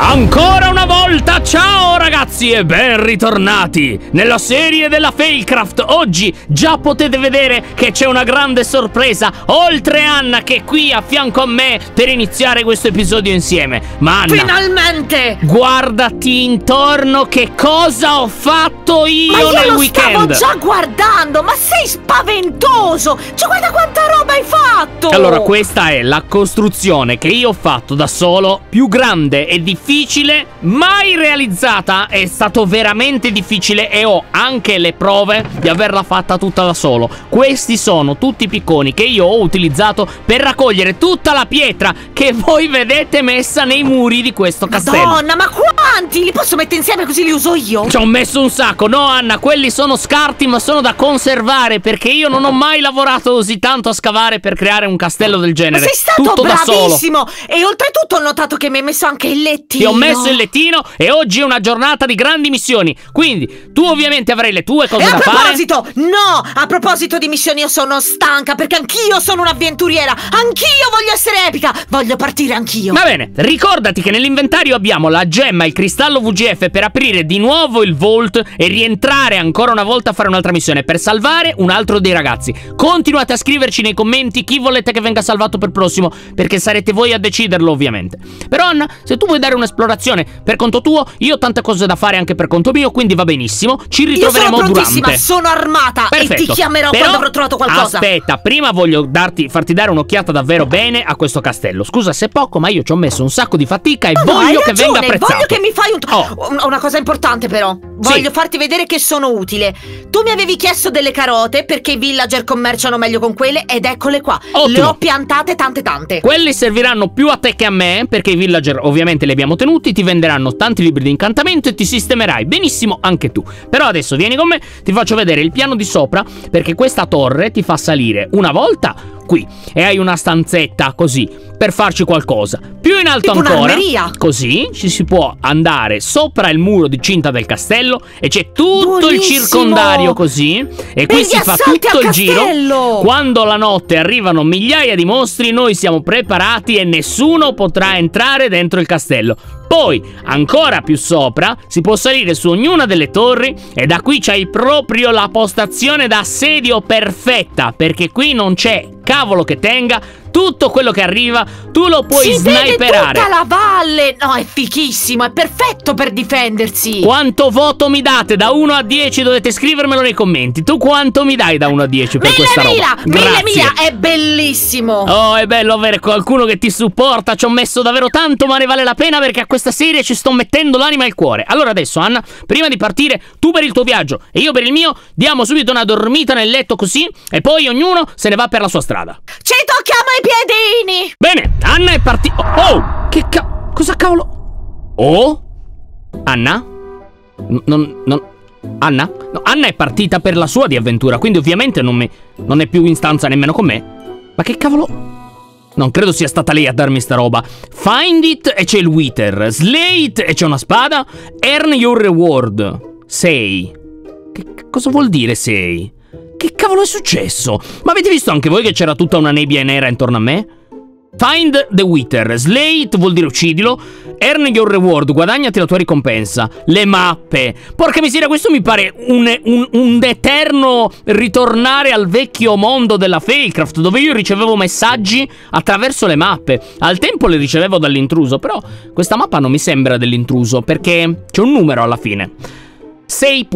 Ancora una volta, ciao ragazzi e ben ritornati nella serie della Failcraft. Oggi già potete vedere che c'è una grande sorpresa, oltre Anna che è qui a fianco a me per iniziare questo episodio insieme. Ma Anna, finalmente! Guardati intorno che cosa ho fatto io nel weekend! Ma io lo stavo già guardando, ma sei spaventoso! Cioè guarda quanta roba hai fatto! Allora, questa è la costruzione che io ho fatto da solo, più grande e difficile mai realizzata. È stato veramente difficile e ho anche le prove di averla fatta tutta da solo. Questi sono tutti i picconi che io ho utilizzato per raccogliere tutta la pietra che voi vedete messa nei muri di questo castello. Madonna, ma quanti? Li posso mettere insieme così li uso io? Ci ho messo un sacco. No Anna, quelli sono scarti ma sono da conservare, perché io non ho mai lavorato così tanto a scavare per creare un castello del genere. Ma sei stato tutto bravissimo da solo. E oltretutto ho notato che mi hai messo anche il lettino. Ti ho messo il lettino e oggi è una giornata di grandi missioni, quindi tu ovviamente avrai le tue cose da fare. A proposito di missioni, io sono stanca perché anch'io sono un'avventuriera, anch'io voglio essere epica, voglio partire anch'io. Va bene, ricordati che nell'inventario abbiamo la gemma e il cristallo VGF per aprire di nuovo il Vault e rientrare ancora una volta a fare un'altra missione per salvare un altro dei ragazzi. Continuate a scriverci nei commenti chi volete che venga salvato per prossimo, perché sarete voi a deciderlo ovviamente. Però Anna, se tu vuoi dare un'esplorazione per conto tuo, io ho tante cose da fare anche per conto mio, quindi va benissimo. Ci ritroveremo durante. Io sono prontissima, sono armata. Perfetto. E ti chiamerò quando avrò trovato qualcosa. Aspetta, prima voglio farti dare un'occhiata davvero bene a questo castello. Scusa se poco, ma io ci ho messo un sacco di fatica e voglio che venga apprezzato. Voglio che mi fai una cosa importante però. Voglio farti vedere che sono utile. Tu mi avevi chiesto delle carote perché i villager commerciano meglio con quelle, ed eccole qua. Ottimo. Le ho piantate tante. Quelle serviranno più a te che a me, perché i villager ovviamente li abbiamo tenuti, ti venderanno tanti libri di incantamento e ti sistemerai benissimo anche tu. Però adesso vieni con me, ti faccio vedere il piano di sopra, perché questa torre ti fa salire una volta qui e hai una stanzetta così per farci qualcosa. Più in alto tipo ancora, così ci si può andare sopra il muro di cinta del castello e c'è tutto il circondario così. E qui si fa tutto il giro. Quando la notte arrivano migliaia di mostri, noi siamo preparati e nessuno potrà entrare dentro il castello. Poi, ancora più sopra, si può salire su ognuna delle torri e da qui c'hai proprio la postazione da assedio perfetta, perché qui non c'è cavolo che tenga. Tutto quello che arriva tu lo puoi sniperare. Vede tutta la valle. No, è fichissimo, è perfetto per difendersi. Quanto voto mi date? Da 1 a 10 dovete scrivermelo nei commenti. Tu quanto mi dai da 1 a 10 per questa roba? 1000, è bellissimo. Oh, è bello avere qualcuno che ti supporta. Ci ho messo davvero tanto, ma ne vale la pena, perché a questa serie ci sto mettendo l'anima e il cuore. Allora adesso Anna, prima di partire, tu per il tuo viaggio e io per il mio, diamo subito una dormita nel letto così, e poi ognuno se ne va per la sua strada. Ci tocchiamo i piedini. Bene, Anna è partita. Oh, che cavolo? Cosa cavolo? Oh? Anna? Anna? No, Anna è partita per la sua di avventura, quindi ovviamente non è più in stanza nemmeno con me. Ma che cavolo? Non credo sia stata lei a darmi sta roba. Find it e c'è il Wither. Slay it e c'è una spada. Earn your reward. Sei. Che cosa vuol dire sei? Che cavolo è successo? Ma avete visto anche voi che c'era tutta una nebbia nera intorno a me? Find the Wither. Slay it vuol dire uccidilo. Earn your reward. Guadagnati la tua ricompensa. Le mappe. Porca miseria, questo mi pare un eterno ritornare al vecchio mondo della Failcraft, dove io ricevevo messaggi attraverso le mappe. Al tempo le ricevevo dall'intruso, però questa mappa non mi sembra dell'intruso, perché c'è un numero alla fine. 6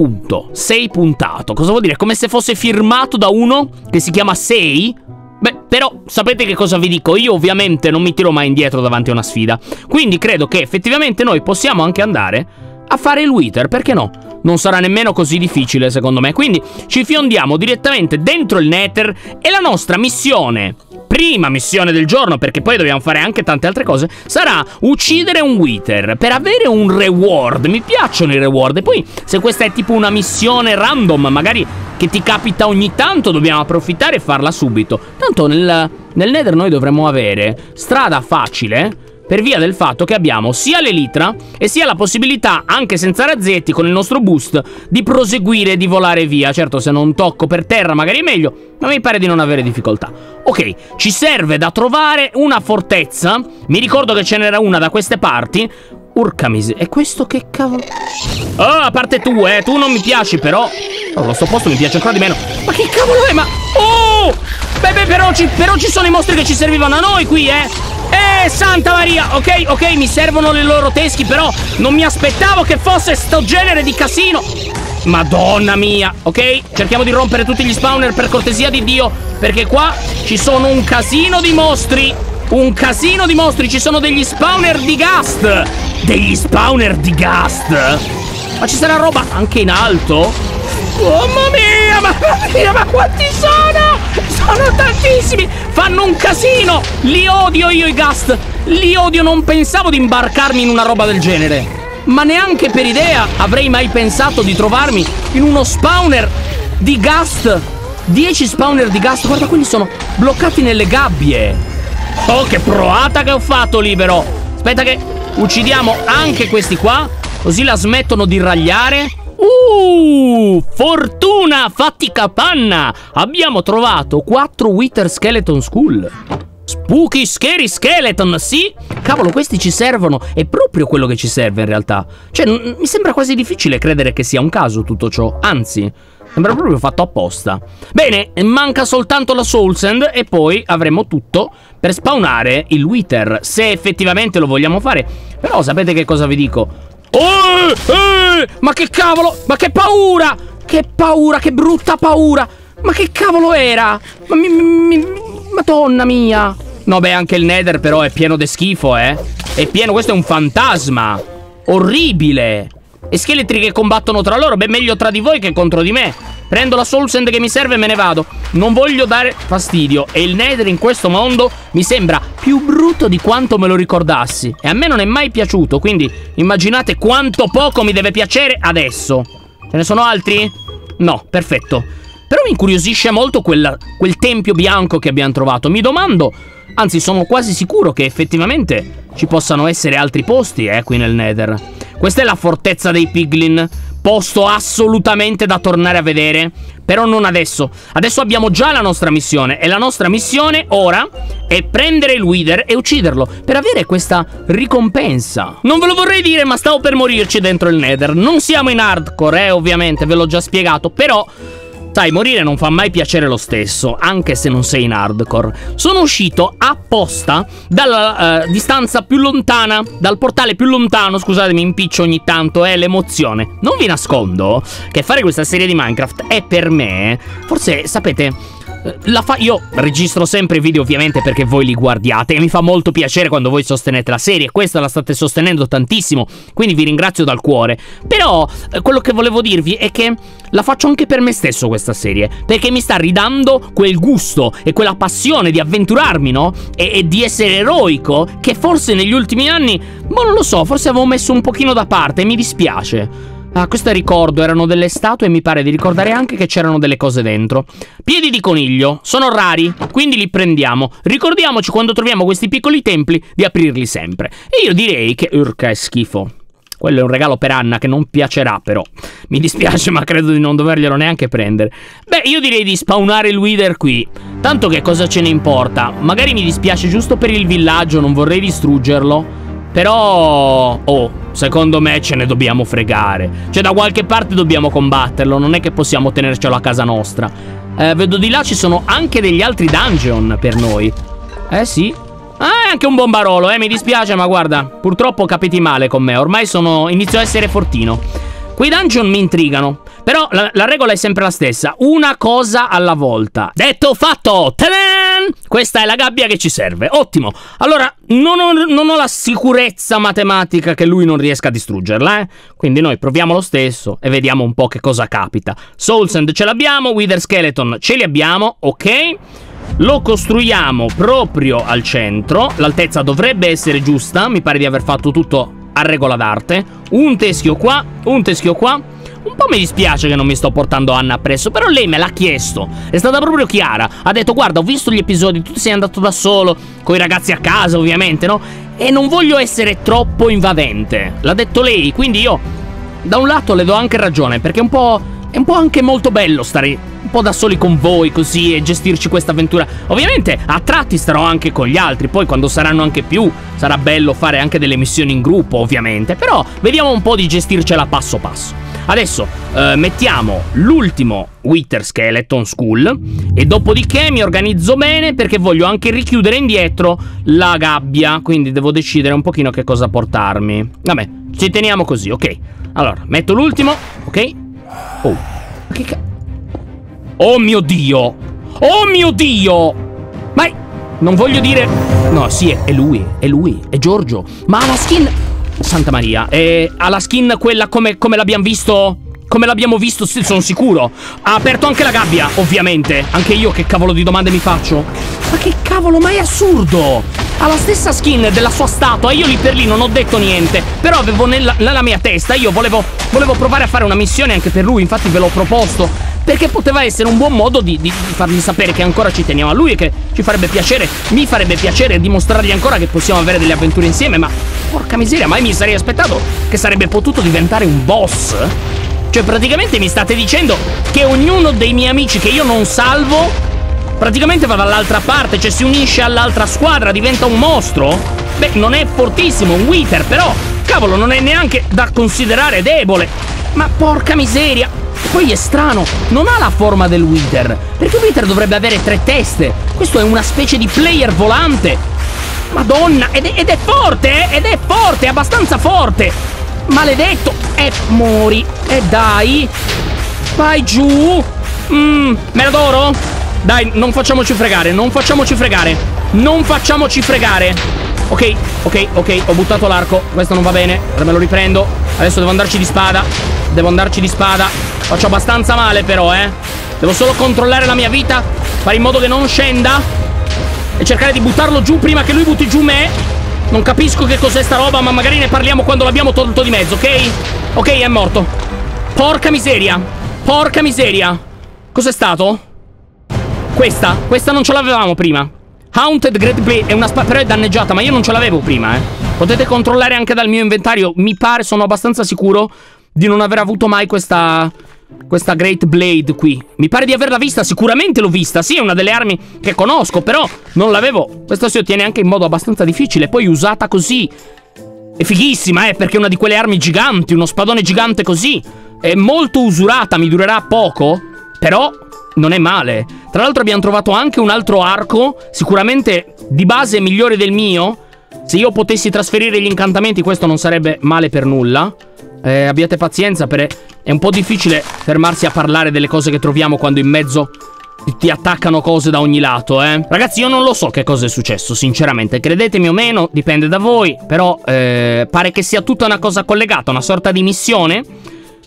puntato. Cosa vuol dire? Come se fosse firmato da uno che si chiama 6. Beh, però sapete che cosa vi dico? Io ovviamente non mi tiro mai indietro davanti a una sfida, quindi credo che effettivamente noi possiamo anche andare a fare il Wither, perché no? Non sarà nemmeno così difficile secondo me, quindi ci fiondiamo direttamente dentro il Nether e la nostra missione, prima missione del giorno, perché poi dobbiamo fare anche tante altre cose, sarà uccidere un Wither per avere un reward. Mi piacciono i reward, e poi se questa è tipo una missione random, magari che ti capita ogni tanto, dobbiamo approfittare e farla subito. Tanto nel Nether noi dovremmo avere strada facile, per via del fatto che abbiamo sia l'elitra e sia la possibilità, anche senza razzetti, con il nostro boost, di proseguire e di volare via. Certo, se non tocco per terra magari è meglio, ma mi pare di non avere difficoltà. Ok, ci serve da trovare una fortezza. Mi ricordo che ce n'era una da queste parti. Urca miseria. E questo che cavolo? Ah, a parte tu, tu non mi piaci però. Oh, lo sto posto mi piace ancora di meno. Ma che cavolo è? Ma... Oh! Beh, però ci sono i mostri che ci servivano a noi qui, Santa Maria! Ok, ok, mi servono le loro teschi, però non mi aspettavo che fosse sto genere di casino. Madonna mia, ok? Cerchiamo di rompere tutti gli spawner per cortesia di Dio, perché qua ci sono un casino di mostri. Un casino di mostri, ci sono degli spawner di Ghast. Degli spawner di Ghast? Ma ci sarà roba anche in alto? Oh, mamma mia, ma quanti sono? Sono tantissimi! Fanno un casino! Li odio io i Ghast! Li odio, non pensavo di imbarcarmi in una roba del genere. Ma neanche per idea avrei mai pensato di trovarmi in uno spawner di Ghast. 10 spawner di Ghast, guarda, quelli sono bloccati nelle gabbie. Oh, che proata che ho fatto lì però. Aspetta che uccidiamo anche questi qua, così la smettono di ragliare. Fortuna, fatica panna! Abbiamo trovato 4 Wither Skeleton Skull. Spooky Scary Skeleton, sì! Cavolo, questi ci servono. È proprio quello che ci serve in realtà. Cioè, mi sembra quasi difficile credere che sia un caso tutto ciò. Anzi, sembra proprio fatto apposta. Bene, manca soltanto la Soul Sand e poi avremo tutto per spawnare il Wither, se effettivamente lo vogliamo fare. Però sapete che cosa vi dico? Ma che cavolo! Ma che paura! Che paura, che brutta paura! Ma che cavolo era? Ma Madonna mia! No, beh, anche il Nether però è pieno di schifo, È pieno, questo è un fantasma! Orribile! E scheletri che combattono tra loro, beh, meglio tra di voi che contro di me. Prendo la Soul Sand che mi serve e me ne vado. Non voglio dare fastidio. E il Nether in questo mondo mi sembra più brutto di quanto me lo ricordassi. E a me non è mai piaciuto, quindi immaginate quanto poco mi deve piacere adesso. Ce ne sono altri? No, perfetto. Però mi incuriosisce molto quel tempio bianco che abbiamo trovato. Mi domando, anzi sono quasi sicuro che effettivamente ci possano essere altri posti, qui nel Nether. Questa è la fortezza dei Piglin, posto assolutamente da tornare a vedere, però non adesso. Adesso abbiamo già la nostra missione, e la nostra missione ora è prendere il Wither e ucciderlo per avere questa ricompensa. Non ve lo vorrei dire, ma stavo per morirci dentro il Nether. Non siamo in hardcore, ovviamente, ve l'ho già spiegato, però... Sai, morire non fa mai piacere lo stesso, anche se non sei in hardcore. Sono uscito apposta dalla distanza più lontana, dal portale più lontano, scusatemi, impiccio ogni tanto, è l'emozione. Non vi nascondo che fare questa serie di Minecraft è per me, forse, sapete... Io registro sempre i video ovviamente perché voi li guardiate e mi fa molto piacere quando voi sostenete la serie. Questa la state sostenendo tantissimo, quindi vi ringrazio dal cuore. Però quello che volevo dirvi è che la faccio anche per me stesso questa serie, perché mi sta ridando quel gusto e quella passione di avventurarmi, no? E di essere eroico, che forse negli ultimi anni, ma non lo so, forse avevo messo un pochino da parte e mi dispiace. Ah, questo è ricordo, erano delle statue e mi pare di ricordare anche che c'erano delle cose dentro. Piedi di coniglio, sono rari, quindi li prendiamo. Ricordiamoci quando troviamo questi piccoli templi di aprirli sempre. E io direi che... Urca, è schifo. Quello è un regalo per Anna che non piacerà però. Mi dispiace ma credo di non doverglielo neanche prendere. Beh, io direi di spawnare il Wither qui. Tanto che cosa ce ne importa? Magari mi dispiace giusto per il villaggio, non vorrei distruggerlo. Però... Oh, secondo me ce ne dobbiamo fregare. Cioè, da qualche parte dobbiamo combatterlo. Non è che possiamo tenercelo a casa nostra. Vedo di là ci sono anche degli altri dungeon per noi. Sì. Ah, è anche un bombarolo, mi dispiace, ma guarda, purtroppo capiti male con me. Ormai inizio a essere fortino. Quei dungeon mi intrigano. Però la regola è sempre la stessa. Una cosa alla volta. Detto fatto! Ta-da! Questa è la gabbia che ci serve. Ottimo. Allora, non ho la sicurezza matematica che lui non riesca a distruggerla, Quindi noi proviamo lo stesso e vediamo un po' che cosa capita. Soul Sand ce l'abbiamo, Wither Skeleton ce li abbiamo, ok. Lo costruiamo proprio al centro. L'altezza dovrebbe essere giusta. Mi pare di aver fatto tutto a regola d'arte. Un teschio qua, un teschio qua. Un po' mi dispiace che non mi sto portando Anna appresso, però lei me l'ha chiesto. È stata proprio chiara. Ha detto, guarda, ho visto gli episodi, tu sei andato da solo, con i ragazzi a casa ovviamente, no? E non voglio essere troppo invadente. L'ha detto lei, quindi io da un lato le do anche ragione, perché è un po' anche molto bello stare po' da soli con voi così e gestirci questa avventura. Ovviamente a tratti starò anche con gli altri, poi quando saranno anche più sarà bello fare anche delle missioni in gruppo ovviamente, però vediamo un po' di gestircela passo passo. Adesso mettiamo l'ultimo Wither Skeleton School e dopodiché mi organizzo bene perché voglio anche richiudere indietro la gabbia, quindi devo decidere un pochino che cosa portarmi. Vabbè, ci teniamo così, ok. Allora, metto l'ultimo, ok. Oh, che cazzo. Oh mio Dio! Oh mio Dio! Ma non voglio dire... No, sì, è lui, è Giorgio. Ma ha la skin... Santa Maria, ha la skin quella come l'abbiamo visto... Come l'abbiamo visto, sì, sono sicuro. Ha aperto anche la gabbia, ovviamente. Anche io che cavolo di domande mi faccio? Ma che cavolo, ma è assurdo! Ha la stessa skin della sua statua. Io lì per lì non ho detto niente. Però avevo nella mia testa, io volevo provare a fare una missione anche per lui. Infatti ve l'ho proposto, perché poteva essere un buon modo di fargli sapere che ancora ci teniamo a lui e che ci farebbe piacere, mi farebbe piacere dimostrargli ancora che possiamo avere delle avventure insieme. Ma porca miseria, mai mi sarei aspettato che sarebbe potuto diventare un boss. Cioè praticamente mi state dicendo che ognuno dei miei amici che io non salvo praticamente va dall'altra parte, cioè si unisce all'altra squadra, diventa un mostro? Beh, non è fortissimo, un Wither, però cavolo, non è neanche da considerare debole. Ma porca miseria. Poi è strano, non ha la forma del Wither, perché il Wither dovrebbe avere 3 teste. Questo è una specie di player volante. Madonna, ed è forte, ed è forte, abbastanza forte. Maledetto! Mori! Dai! Vai giù! Me la d'oro? Dai, non facciamoci fregare, non facciamoci fregare! Non facciamoci fregare! Ok, ok, ok, ho buttato l'arco, questo non va bene, me lo riprendo. Adesso devo andarci di spada. Devo andarci di spada. Faccio abbastanza male però, eh! Devo solo controllare la mia vita, fare in modo che non scenda e cercare di buttarlo giù prima che lui butti giù me. Non capisco che cos'è sta roba, ma magari ne parliamo quando l'abbiamo tolto di mezzo, ok? Ok, è morto. Porca miseria. Porca miseria. Cos'è stato? Questa non ce l'avevamo prima. Haunted Great Bay è una spada, però è danneggiata, ma io non ce l'avevo prima, eh. Potete controllare anche dal mio inventario. Mi pare, sono abbastanza sicuro di non aver avuto mai questa Great Blade qui. Mi pare di averla vista, sicuramente l'ho vista. Sì, è una delle armi che conosco, però non l'avevo. Questa si ottiene anche in modo abbastanza difficile. Poi usata così è fighissima, perché è una di quelle armi giganti. Uno spadone gigante così è molto usurata, mi durerà poco, però non è male. Tra l'altro abbiamo trovato anche un altro arco, sicuramente di base migliore del mio. Se io potessi trasferire gli incantamenti, questo non sarebbe male per nulla. Abbiate pazienza, è un po' difficile fermarsi a parlare delle cose che troviamo quando in mezzo ti attaccano cose da ogni lato, eh. Ragazzi, io non lo so che cosa è successo, sinceramente. Credetemi o meno, dipende da voi. Però pare che sia tutta una cosa collegata, una sorta di missione.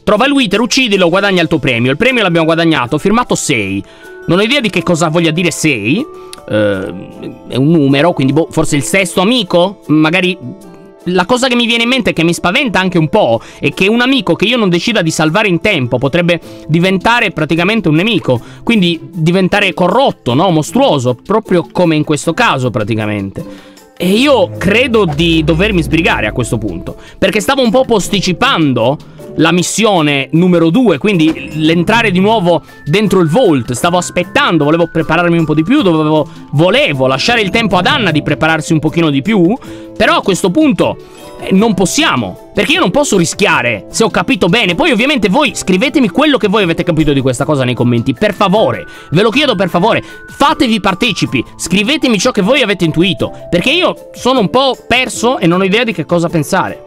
Trova il Wither, uccidilo, guadagna il tuo premio. Il premio l'abbiamo guadagnato, ho firmato 6. Non ho idea di che cosa voglia dire 6. È un numero, quindi boh, forse il sesto amico? Magari... La cosa che mi viene in mente, che mi spaventa anche un po', è che un amico che io non decida di salvare in tempo potrebbe diventare praticamente un nemico, quindi diventare corrotto, no? Mostruoso, proprio come in questo caso praticamente. E io credo di dovermi sbrigare a questo punto, perché stavo un po' posticipando la missione numero 2, quindi l'entrare di nuovo dentro il Vault. Stavo aspettando, volevo prepararmi un po' di più, volevo lasciare il tempo ad Anna di prepararsi un pochino di più. Però a questo punto non possiamo, perché io non posso rischiare, se ho capito bene. Poi ovviamente voi scrivetemi quello che voi avete capito di questa cosa nei commenti, per favore, ve lo chiedo per favore. Fatevi partecipi, scrivetemi ciò che voi avete intuito, perché io sono un po' perso e non ho idea di che cosa pensare.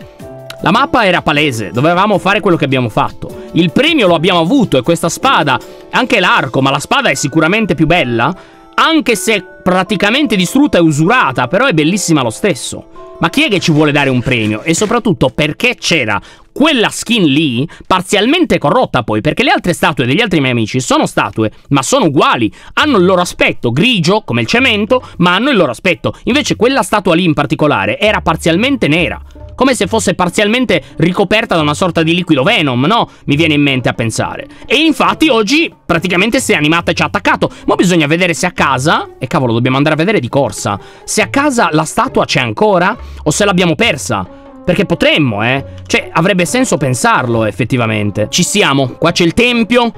La mappa era palese, dovevamo fare quello che abbiamo fatto. Il premio lo abbiamo avuto e questa spada, anche l'arco, ma la spada è sicuramente più bella, anche se praticamente distrutta e usurata, però è bellissima lo stesso. Ma chi è che ci vuole dare un premio? E soprattutto perché c'era quella skin lì, parzialmente corrotta poi, perché le altre statue degli altri miei amici sono statue, ma sono uguali, hanno il loro aspetto, grigio come il cemento, ma hanno il loro aspetto. Invece quella statua lì in particolare era parzialmente nera, come se fosse parzialmente ricoperta da una sorta di liquido venom, no? Mi viene in mente a pensare. E infatti oggi praticamente si è animata e ci ha attaccato. Ma bisogna vedere se a casa... E cavolo, dobbiamo andare a vedere di corsa se a casa la statua c'è ancora o se l'abbiamo persa. Perché potremmo, eh? Cioè, avrebbe senso pensarlo, effettivamente. Ci siamo, qua c'è il tempio.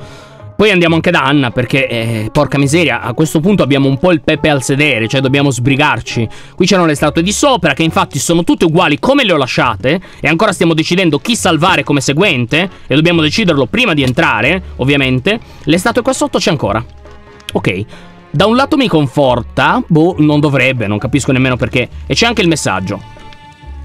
Poi andiamo anche da Anna perché, porca miseria, a questo punto abbiamo un po' il pepe al sedere, cioè dobbiamo sbrigarci. Qui c'erano le statue di sopra che infatti sono tutte uguali come le ho lasciate e ancora stiamo decidendo chi salvare come seguente e dobbiamo deciderlo prima di entrare, ovviamente. Le statue qua sotto c'è ancora. Ok. Da un lato mi conforta, boh, non dovrebbe, non capisco nemmeno perché. E c'è anche il messaggio.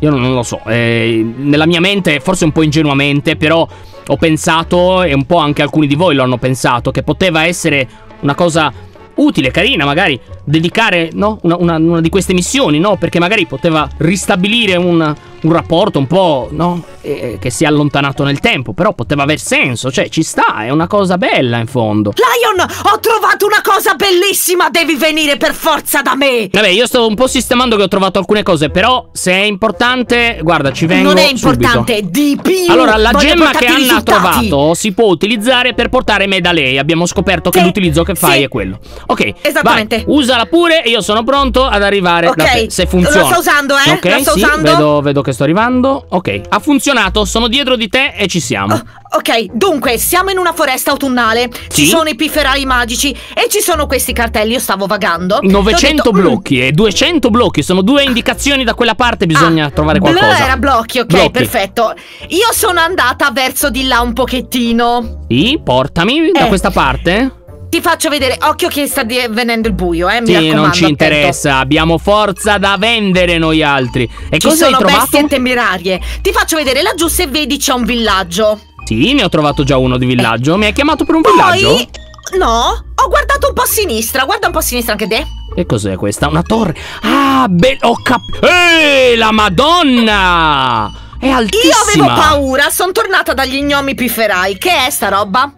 Io non lo so, nella mia mente, forse un po' ingenuamente, però ho pensato, e un po' anche alcuni di voi lo hanno pensato, che poteva essere una cosa utile, carina, magari dedicare, no, una di queste missioni, no? Perché magari poteva ristabilire un rapporto un po', no? Che si è allontanato nel tempo, però poteva aver senso, cioè ci sta, è una cosa bella in fondo. Lion, ho trovato una cosa bellissima, devi venire per forza da me. Vabbè, io stavo un po' sistemando che ho trovato alcune cose, però se è importante, guarda, ci vengo subito. Non è importante, di più. Allora, la gemma che Anna ha trovato si può utilizzare per portare me da lei. Abbiamo scoperto che l'utilizzo che fai è quello. Ok, esattamente. Vai, usala pure, io sono pronto ad arrivare da te, se funziona. La sto usando, eh? Ok, la sto usando. Vedo che sto arrivando. Ok, ha funzionato, sono dietro di te e ci siamo. Ok, dunque, siamo in una foresta autunnale. Ci sono i piferai magici e ci sono questi cartelli, io stavo vagando. 900 blocchi e 200 blocchi, sono due indicazioni da quella parte, bisogna trovare qualcosa. Allora era blocchi, ok, blocchi. Perfetto. Io sono andata verso di là un pochettino. Sì, portami da questa parte. Ti faccio vedere, occhio che sta venendo il buio, mi raccomando, non ci interessa, abbiamo forza da vendere noi altri. E cosa hai trovato? Ci sono bestie temerarie. Ti faccio vedere laggiù, se vedi c'è un villaggio. Sì, ne ho trovato già uno di villaggio. Mi hai chiamato per un villaggio? No, ho guardato un po' a sinistra, guarda un po' a sinistra anche te. Che cos'è questa? Una torre? Ah, ho capito. La Madonna! È altissima. Io avevo paura, sono tornata dagli gnomi piferai. Che è sta roba?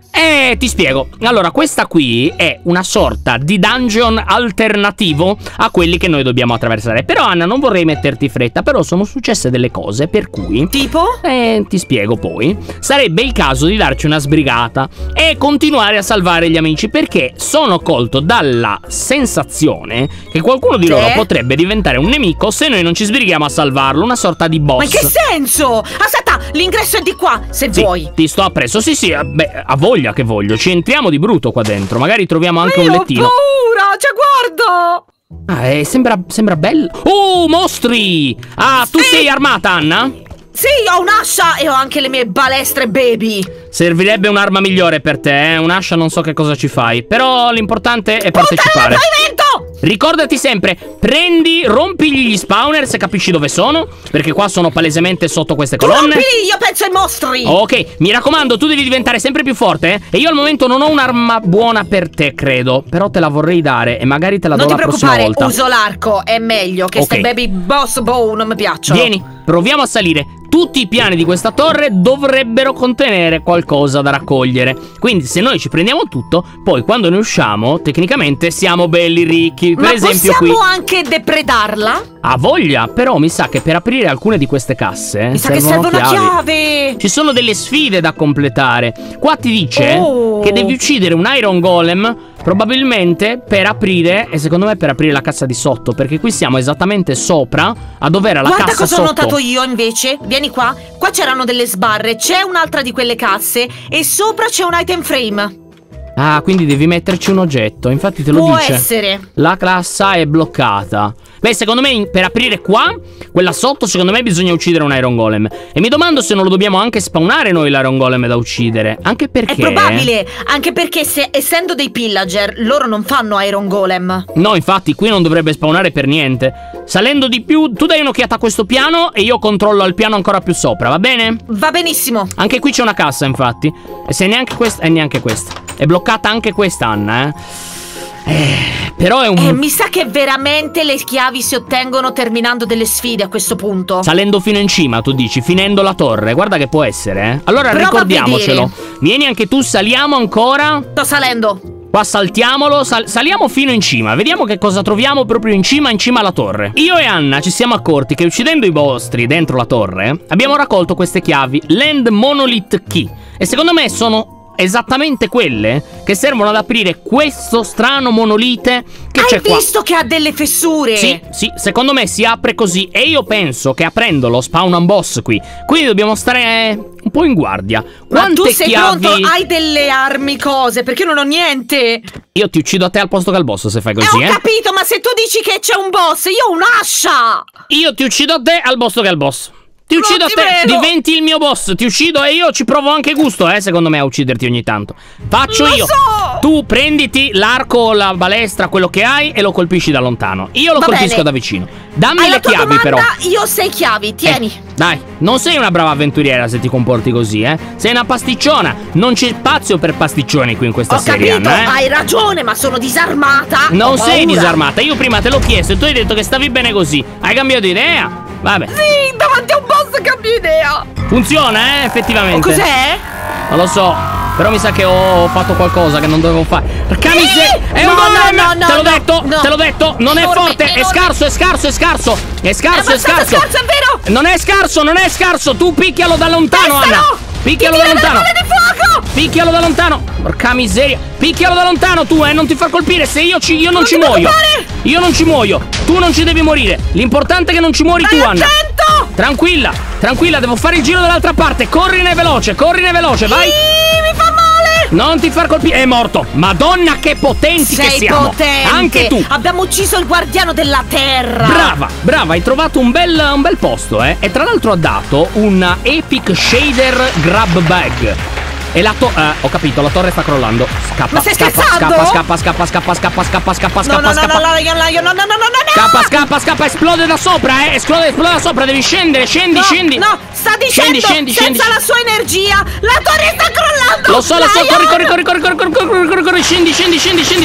Ti spiego. Allora, questa qui è una sorta di dungeon alternativo a quelli che noi dobbiamo attraversare. Però, Anna, non vorrei metterti fretta, però sono successe delle cose per cui... Tipo? Ti spiego poi. Sarebbe il caso di darci una sbrigata e continuare a salvare gli amici, perché sono colto dalla sensazione che qualcuno di loro potrebbe diventare un nemico se noi non ci sbrighiamo a salvarlo. Una sorta di boss. Ma in che senso? Aspetta, l'ingresso è di qua, se vuoi. Ti sto appresso, sì, beh, a voglia che voglio. Ci entriamo di brutto qua dentro, magari troviamo anche un lettino. Ho paura, cioè guarda. Sembra bello. Oh, mostri! Ah, tu sei armata, Anna? Sì, ho un'ascia e ho anche le mie balestre baby. Servirebbe un'arma migliore per te, eh? Un'ascia non so che cosa ci fai, però l'importante è partecipare. Ricordati sempre, rompigli gli spawner se capisci dove sono, perché qua sono palesemente sotto queste colonne. Rompili, io penso ai mostri. Ok, mi raccomando, tu devi diventare sempre più forte, eh? E io al momento non ho un'arma buona per te, credo, però te la vorrei dare e magari te la do la prossima volta. Non ti preoccupare, uso l'arco, è meglio che ste baby boss bow non mi piacciono. Vieni, proviamo a salire. Tutti i piani di questa torre dovrebbero contenere qualcosa da raccogliere. Quindi se noi ci prendiamo tutto, poi quando ne usciamo, tecnicamente siamo belli ricchi. Per esempio qui. Ma possiamo anche depredarla? A voglia, però mi sa che per aprire alcune di queste casse servono chiave. Ci sono delle sfide da completare. Qua ti dice che devi uccidere un Iron Golem, probabilmente per aprire, e secondo me per aprire la cassa di sotto, perché qui siamo esattamente sopra a dov'era la cassa sotto. Guarda cosa ho notato io invece. Vieni qua, qua c'erano delle sbarre, c'è un'altra di quelle casse e sopra c'è un item frame. Ah, quindi devi metterci un oggetto, infatti te lo dice. Può essere. La cassa è bloccata. Beh, secondo me per aprire qua, quella sotto, secondo me bisogna uccidere un Iron Golem. E mi domando se non lo dobbiamo anche spawnare noi l'Iron Golem da uccidere. Anche perché... È probabile, anche perché se, essendo dei pillager, loro non fanno Iron Golem. No, infatti, qui non dovrebbe spawnare per niente. Salendo di più, tu dai un'occhiata a questo piano e io controllo al piano ancora più sopra, va bene? Va benissimo. Anche qui c'è una cassa, infatti. E se neanche questa... E neanche questa. È bloccata anche questa, Anna, però è un... mi sa che veramente le chiavi si ottengono terminando delle sfide a questo punto. Salendo fino in cima, tu dici, finendo la torre. Guarda che può essere, eh. Allora prova, ricordiamocelo. Vieni anche tu, saliamo ancora. Sto salendo. Qua saltiamolo, saliamo fino in cima. Vediamo che cosa troviamo proprio in cima alla torre. Io e Anna ci siamo accorti che uccidendo i mostri dentro la torre abbiamo raccolto queste chiavi Land Monolith Key. E secondo me sono... esattamente quelle che servono ad aprire questo strano monolite che c'è qua. Hai visto che ha delle fessure? Sì, sì, secondo me si apre così e io penso che aprendolo spawna un boss qui. Quindi dobbiamo stare un po' in guardia. Ma tu sei pronto? Hai delle armi, cose? Perché io non ho niente. Io ti uccido a te al posto che al boss se fai così, Ho capito, ma se tu dici che c'è un boss, io ho un'ascia. Io ti uccido a te al posto che al boss. Ti uccido a te, diventi il mio boss, ti uccido e io ci provo anche gusto, secondo me, a ucciderti ogni tanto. Faccio io. Tu prenditi l'arco, la balestra, quello che hai e lo colpisci da lontano. Io lo colpisco da vicino. Dammi le chiavi però. Io ho 6 chiavi, tieni. Dai, non sei una brava avventuriera se ti comporti così, Sei una pasticciona. Non c'è spazio per pasticcioni qui in questa serie. Capito, Anna, hai ragione, ma sono disarmata. Non sei disarmata, io prima te l'ho chiesto e tu hai detto che stavi bene così. Hai cambiato idea? Vabbè. Sì, davanti a un boss cambio idea. Funziona, effettivamente. Cos'è? Non lo so, però mi sa che ho fatto qualcosa che non dovevo fare. Perché è un golem! Te l'ho detto, te l'ho detto, non è forte, è scarso, è scarso, è scarso. È scarso, è scarso. È vero? Non è scarso, non è scarso. Tu picchialo da lontano, Anna. Picchialo da lontano. Picchialo da lontano. Porca miseria. Picchialo da lontano tu, non ti far colpire. Se io ci io non ci muoio. Io non ci muoio. Tu non ci devi morire. L'importante è che non ci muori tu, Anna. Tranquilla, tranquilla, devo fare il giro dall'altra parte. Corrine veloce, vai. Mi fa male. Non ti far colpire. È morto. Madonna che potenti che siamo. Anche tu. Abbiamo ucciso il guardiano della terra. Brava, brava, hai trovato un bel posto, E tra l'altro ha dato un epic shader grab bag. E la ho capito, la torre sta crollando. Scappa, scappa, scappa, scappa, scappa, scappa, scappa, scappa, scappa, scappa, scappa. Scappa, scappa, scappa, esplode da sopra, esplode da sopra, devi scendere, scendi, scendi. No, sta dicendo senza la sua energia, la torre sta crollando. Lo so, corri, scendi,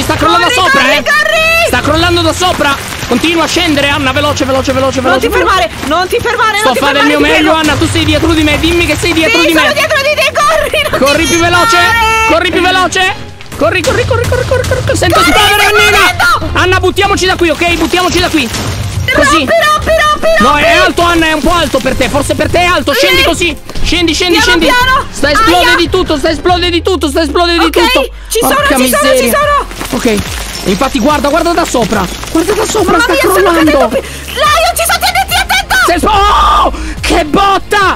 sta crollando da sopra, Sta crollando da sopra. Continua a scendere, Anna, veloce. Non ti fermare, sto fare il mio meglio, Anna, tu sei dietro di me, dimmi che sei dietro di me. Sono dietro di te, corri. Corri più veloce, corri, sento spavere, Anna. Anna, buttiamoci da qui, ok? Buttiamoci da qui. Così. No, è alto, Anna, è un po' alto per te, forse per te è alto, scendi così. Scendi. Sta esplode di tutto, sta esplode di tutto. Ci sono. Ok. Infatti guarda da sopra. Guarda da sopra, sta crollando. Lion, ci sono TNT, attento! Oh! Che botta!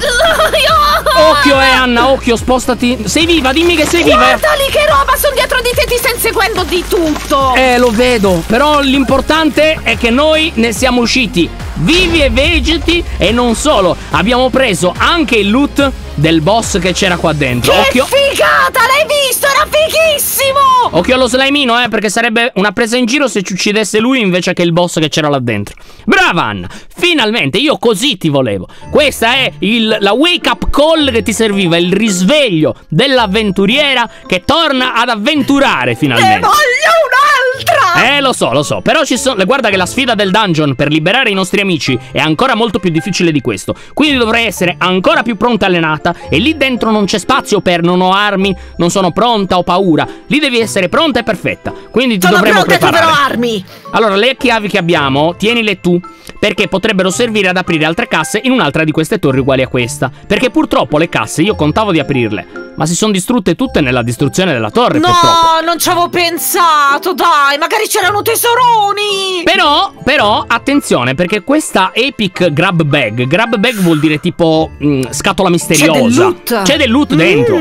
Occhio, Anna, occhio, spostati. Sei viva, dimmi che sei viva. Guarda lì che roba, sono dietro di te, ti sta inseguendo di tutto. Lo vedo, però l'importante è che noi ne siamo usciti vivi e vegeti, e non solo, abbiamo preso anche il loot del boss che c'era qua dentro. Che figata, l'hai visto? Era fighissimo! Occhio allo slimeino, perché sarebbe una presa in giro se ci uccidesse lui invece che il boss che c'era là dentro. Brava Anna, finalmente, io così ti volevo. Questa è la wake up call che ti serviva, il risveglio dell'avventuriera che torna ad avventurare finalmente. Ne voglio un'altra! Lo so, però ci sono... Guarda che la sfida del dungeon per liberare i nostri amici è ancora molto più difficile di questo, quindi dovrei essere ancora più pronta e allenata, e lì dentro non c'è spazio per non ho armi, non sono pronta, ho paura. Lì devi essere pronta e perfetta, quindi ti dovremo preparare. Sono pronta, armi. Allora, le chiavi che abbiamo tienile tu, perché potrebbero servire ad aprire altre casse in un'altra di queste torri uguali a questa, perché purtroppo le casse io contavo di aprirle, ma si sono distrutte tutte nella distruzione della torre, purtroppo. No, non ci avevo pensato, dai, magari c'erano tesoroni. Però, attenzione, perché questa epic grab bag vuol dire tipo scatola misteriosa. C'è del loot dentro.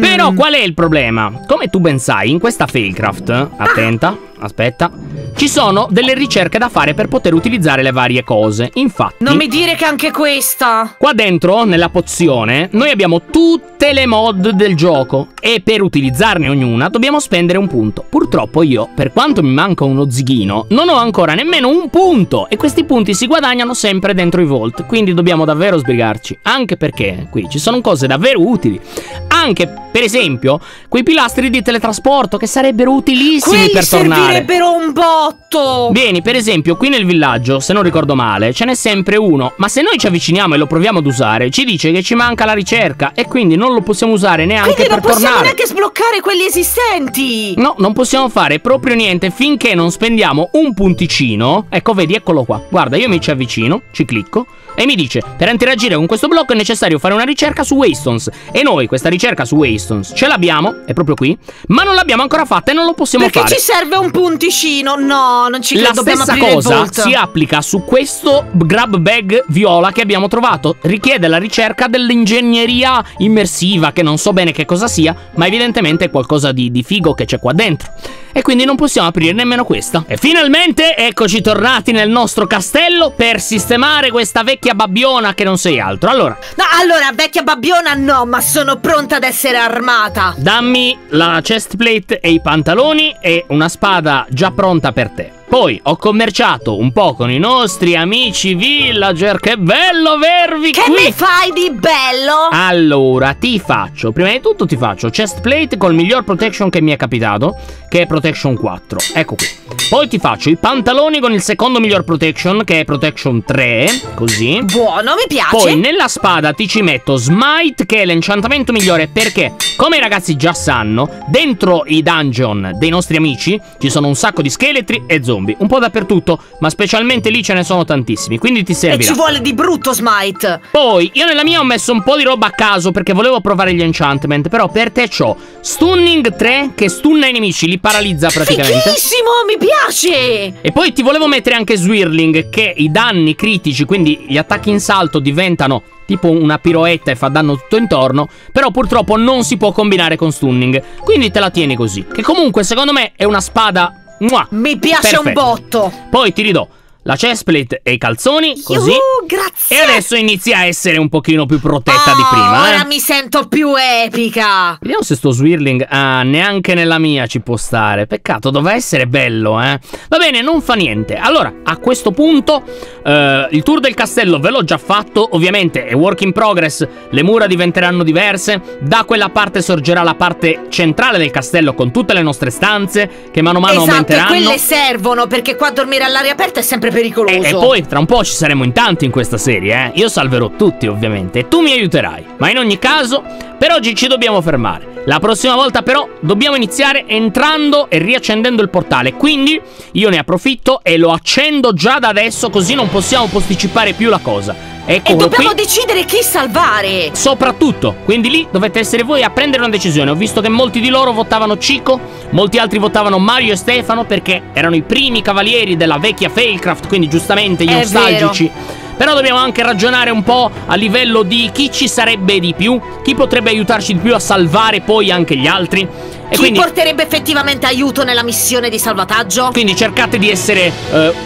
Però qual è il problema? Come tu ben sai, in questa Failcraft, attenta, aspetta, ci sono delle ricerche da fare per poter utilizzare le varie cose. Infatti, non mi dire che anche questa. Qua dentro, nella pozione, noi abbiamo tutte le mod del gioco, e per utilizzarne ognuna dobbiamo spendere un punto. Purtroppo io, per quanto mi manca uno zighino, non ho ancora nemmeno un punto, e questi punti si guadagnano sempre dentro i vault. Quindi dobbiamo davvero sbrigarci, anche perché qui ci sono cose davvero utili. Anche, per esempio, quei pilastri di teletrasporto che sarebbero utilissimi per tornare. Sarebbero un botto. Vieni, per esempio, qui nel villaggio, se non ricordo male, ce n'è sempre uno, ma se noi ci avviciniamo e lo proviamo ad usare, ci dice che ci manca la ricerca, e quindi non lo possiamo usare neanche per tornare. Quindi non possiamo neanche sbloccare quelli esistenti. No, non possiamo fare proprio niente finché non spendiamo un punticino. Ecco, vedi, eccolo qua. Guarda, io mi ci avvicino, ci clicco, e mi dice: per interagire con questo blocco è necessario fare una ricerca su Waystones. E noi questa ricerca su Waystones ce l'abbiamo, è proprio qui, ma non l'abbiamo ancora fatta e non lo possiamo fare. Perché ci serve un punticino? No, non ci credo. La stessa cosa si applica su questo grab bag viola che abbiamo trovato. Richiede la ricerca dell'ingegneria immersiva, che non so bene che cosa sia, ma evidentemente è qualcosa di figo che c'è qua dentro. E quindi non possiamo aprire nemmeno questa. E finalmente eccoci tornati nel nostro castello per sistemare questa vecchia babbiona che non sei altro. Allora, no, allora vecchia babbiona no, ma sono pronta ad essere armata. Dammi la chest plate e i pantaloni e una spada già pronta per te. Poi ho commerciato un po' con i nostri amici villager. Che bello avervi qui! Che mi fai di bello? Allora, ti faccio, prima di tutto ti faccio chest plate col miglior protection che mi è capitato, che è protection 4. Ecco qui. Poi ti faccio i pantaloni con il secondo miglior protection, che è protection 3. Così. Buono, mi piace. Poi nella spada ti ci metto smite, che è l'enchantamento migliore, perché, come i ragazzi già sanno, dentro i dungeon dei nostri amici ci sono un sacco di scheletri e zombie. Un po' dappertutto, ma specialmente lì ce ne sono tantissimi, quindi ti servirà. E ci vuole di brutto smite. Poi io nella mia ho messo un po' di roba a caso perché volevo provare gli enchantment, però per te c'ho stunning 3 che stunna i nemici, li paralizza praticamente. Fichissimo, mi piace. E poi ti volevo mettere anche swirling, che i danni critici, quindi gli attacchi in salto diventano tipo una piroetta e fa danno tutto intorno, però purtroppo non si può combinare con stunning, quindi te la tieni così, che comunque secondo me è una spada. Mua. Mi piace. Perfetto. Un botto. Poi ti ridò la chestplate e i calzoni, così. Grazie. E adesso inizia a essere un pochino più protetta di prima. Ora mi sento più epica. Vediamo se sto swirling. Ah, neanche nella mia ci può stare. Peccato, doveva essere bello, eh. Va bene, non fa niente. Allora, a questo punto il tour del castello ve l'ho già fatto. Ovviamente è work in progress. Le mura diventeranno diverse. Da quella parte sorgerà la parte centrale del castello con tutte le nostre stanze, che mano a mano aumenteranno. Esatto, quelle servono, perché qua dormire all'aria aperta è sempre più pericoloso. E poi tra un po' ci saremo in tanti in questa serie, eh? Io salverò tutti ovviamente e tu mi aiuterai. Ma in ogni caso per oggi ci dobbiamo fermare. La prossima volta però dobbiamo iniziare entrando e riaccendendo il portale, quindi io ne approfitto e lo accendo già da adesso, così non possiamo posticipare più la cosa. Eccolo, e dobbiamo decidere chi salvare. Soprattutto, quindi lì dovete essere voi a prendere una decisione. Ho visto che molti di loro votavano Cico, molti altri votavano Mario e Stefano, perché erano i primi cavalieri della vecchia Failcraft, quindi giustamente gli nostalgici. Però dobbiamo anche ragionare un po' a livello di chi ci sarebbe di più, chi potrebbe aiutarci di più a salvare poi anche gli altri. E chi quindi porterebbe effettivamente aiuto nella missione di salvataggio? Quindi cercate di essere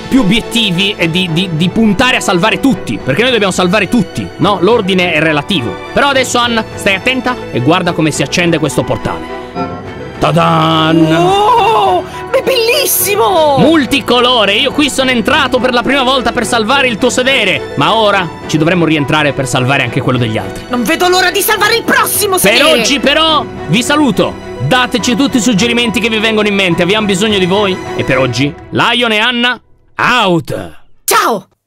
più obiettivi e di puntare a salvare tutti, perché noi dobbiamo salvare tutti, no? L'ordine è relativo. Però adesso Anna, stai attenta e guarda come si accende questo portale. Ta-dan! Oh, è bellissimo! Multicolore, io qui sono entrato per la prima volta per salvare il tuo sedere, ma ora ci dovremmo rientrare per salvare anche quello degli altri. Non vedo l'ora di salvare il prossimo sedere! Per oggi però vi saluto! Dateci tutti i suggerimenti che vi vengono in mente, abbiamo bisogno di voi. E per oggi, Lion e Anna, out! Ciao!